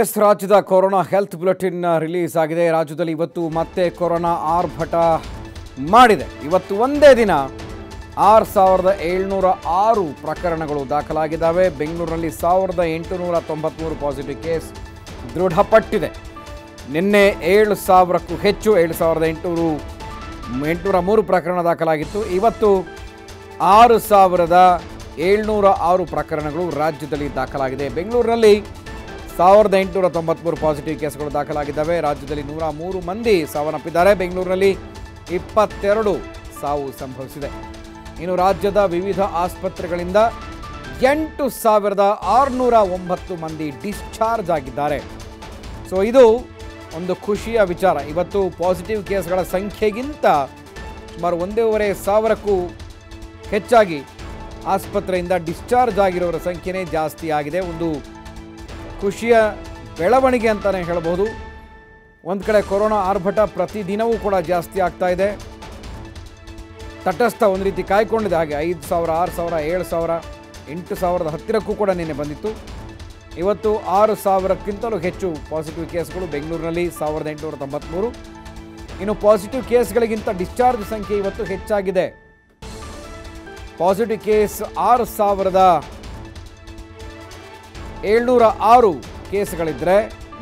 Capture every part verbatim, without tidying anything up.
S ರಾಜ್ಯದ corona health bulletin release ಆಗಿದೆ ರಾಜ್ಯದಲ್ಲಿ ಇವತ್ತು ಮತ್ತೆ ಕೊರೋನಾ ಆರ್ಭಟ ಮಾಡಿದೆ ಇವತ್ತು ಒಂದೇ ದಿನ ಆರು ಸಾವಿರದ ಏಳುನೂರ ಆರು ಪ್ರಕರಣಗಳು ದಾಖಲಾಗಿದ್ದಾವೆ ಬೆಂಗಳೂರಿನಲ್ಲಿ ಸಾವಿರದ ಎಂಟುನೂರ ತೊಂಬತ್ತಮೂರು ಪಾಸಿಟಿವ್ ಕೇಸ್ ದೃಢಪಟ್ಟಿದೆ ನಿನ್ನೆ ಏಳು ಸಾವಿರ ಕ್ಕೂ ಹೆಚ್ಚು ಏಳು ಸಾವಿರದ ಎಂಟುನೂರ ಮೂರು ಪ್ರಕರಣ ದಾಖಲಾಗಿತ್ತು ಇವತ್ತು ಆರು ಸಾವಿರದ ಏಳುನೂರ ಆರು ಪ್ರಕರಣಗಳು ರಾಜ್ಯದಲ್ಲಿ ದಾಖಲಾಗಿದೆ ಬೆಂಗಳೂರಿನಲ್ಲಿ ಸಾವಿರದ ಎಂಟುನೂರ ತೊಂಬತ್ತಮೂರು ಪಾಸಿಟಿವ್ ಕೇಸ್ಗಳು ದಾಖಲಾಗಿದ್ದಾವೆ ರಾಜ್ಯದಲ್ಲಿ ನೂರ ಮೂರು ಮಂದಿ ಸಾವನ್ನಪ್ಪಿದ್ದಾರೆ ಬೆಂಗಳೂರಿನಲ್ಲಿ ಇಪ್ಪತ್ತೆರಡು ಸಾವು ಸಂಭವಿಸಿದೆ ಇನ್ನು ರಾಜ್ಯದ ವಿವಿಧ ಆಸ್ಪತ್ರೆಗಳಿಂದ ಎಂಟು ಸಾವಿರದ ಆರುನೂರ ಒಂಬತ್ತು ಮಂದಿ ಡಿಸ್ಚಾರ್ಜ್ ಆಗಿದ್ದಾರೆ ಸೊ ಇದು ಒಂದು ಖುಷಿಯ ವಿಚಾರ ಇವತ್ತು ಪಾಸಿಟಿವ್ ಕೇಸ್ಗಳ ಸಂಖ್ಯೆಗಿಂತ ಸುಮಾರು ಒಂದೂವರೆ ಸಾವಿರಕ್ಕೂ ಹೆಚ್ಚಾಗಿ ಆಸ್ಪತ್ರೆಯಿಂದ ಡಿಸ್ಚಾರ್ಜ್ ಆಗಿರೋರ ಸಂಖ್ಯೆನೇ ಜಾಸ್ತಿ ಆಗಿದೆ ಒಂದು ಖುಷಿಯ ಬೆಳವಣಿಗೆ ಅಂತಾನೆ ಹೇಳಬಹುದು ಒಂದು ಕಡೆ ಕೊರೋನಾ ಆರ್ಭಟ ಪ್ರತಿದಿನವೂ ಕೂಡ ಜಾಸ್ತಿ ಆಗ್ತಾ ಇದೆ ತಟಸ್ಥ ಒಂದು ರೀತಿ ಕಾಯ್ಕೊಂಡಿದೆ ಹಾಗೆ ಐದು ಸಾವಿರ ಆರು ಸಾವಿರ ಏಳು ಸಾವಿರ ಎಂಟು ಸಾವಿರದ ಹತ್ತಿರಕ್ಕೂ ಕೂಡ ನಿನ್ನೆ ಬಂದಿತ್ತು ಇವತ್ತು ಆರು ಸಾವಿರಕ್ಕಿಂತಲೂ ಹೆಚ್ಚು ಪಾಸಿಟಿವ್ ಕೇಸ್ಗಳು ಬೆಂಗಳೂರಿನಲ್ಲಿ ಸಾವಿರದ ಎಂಟುನೂರ ತೊಂಬತ್ತ್ಮೂರು ಇನ್ನು ಪಾಸಿಟಿವ್ ಕೇಸ್ಗಳಿಗಿಂತ ಡಿಸ್ಚಾರ್ಜ್ ಸಂಖ್ಯೆ ಇವತ್ತು ಹೆಚ್ಚಾಗಿದೆ ಪಾಸಿಟಿವ್ ಕೇಸ್ ಆರು ಸಾವಿರದ ಏಳುನೂರ ಆರು ಕೇಸ್ಗಳಿದ್ದರೆ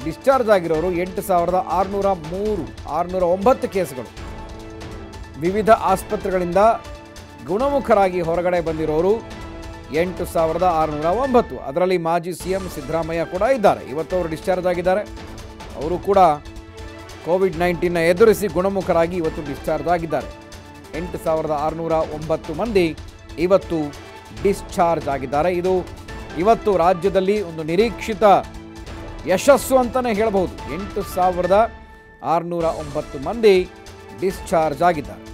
ಡಿಸ್ಚಾರ್ಜ್ ಆಗಿರೋರು ಎಂಟು ಸಾವಿರದ ಆರುನೂರ ಮೂರು ಆರುನೂರ ಒಂಬತ್ತು ಕೇಸ್ಗಳು ವಿವಿಧ ಆಸ್ಪತ್ರೆಗಳಿಂದ ಗುಣಮುಖರಾಗಿ ಹೊರಗಡೆ ಬಂದಿರೋರು ಎಂಟು ಸಾವಿರದ ಆರುನೂರ ಒಂಬತ್ತು ಅದರಲ್ಲಿ ಮಾಜಿ ಸಿ ಎಂ ಸಿದ್ದರಾಮಯ್ಯ ಕೂಡ ಇದ್ದಾರೆ ಇವತ್ತು ಅವರು ಡಿಸ್ಚಾರ್ಜ್ ಆಗಿದ್ದಾರೆ ಅವರು ಕೂಡ ಕೋವಿಡ್ ನೈನ್ಟೀನ್ನ ಎದುರಿಸಿ ಗುಣಮುಖರಾಗಿ ಇವತ್ತು ಡಿಸ್ಚಾರ್ಜ್ ಆಗಿದ್ದಾರೆ ಎಂಟು ಸಾವಿರದ ಆರುನೂರ ಒಂಬತ್ತು ಮಂದಿ ಇವತ್ತು ಡಿಸ್ಚಾರ್ಜ್ ಆಗಿದ್ದಾರೆ ಇದು ಇವತ್ತು ರಾಜ್ಯದಲ್ಲಿ ಒಂದು ನಿರೀಕ್ಷಿತ ಯಶಸ್ಸು ಅಂತಲೇ ಹೇಳಬಹುದು ಎಂಟು ಸಾವಿರದ ಆರುನೂರ ಒಂಬತ್ತು ಮಂದಿ ಡಿಸ್ಚಾರ್ಜ್ ಆಗಿದ್ದಾರೆ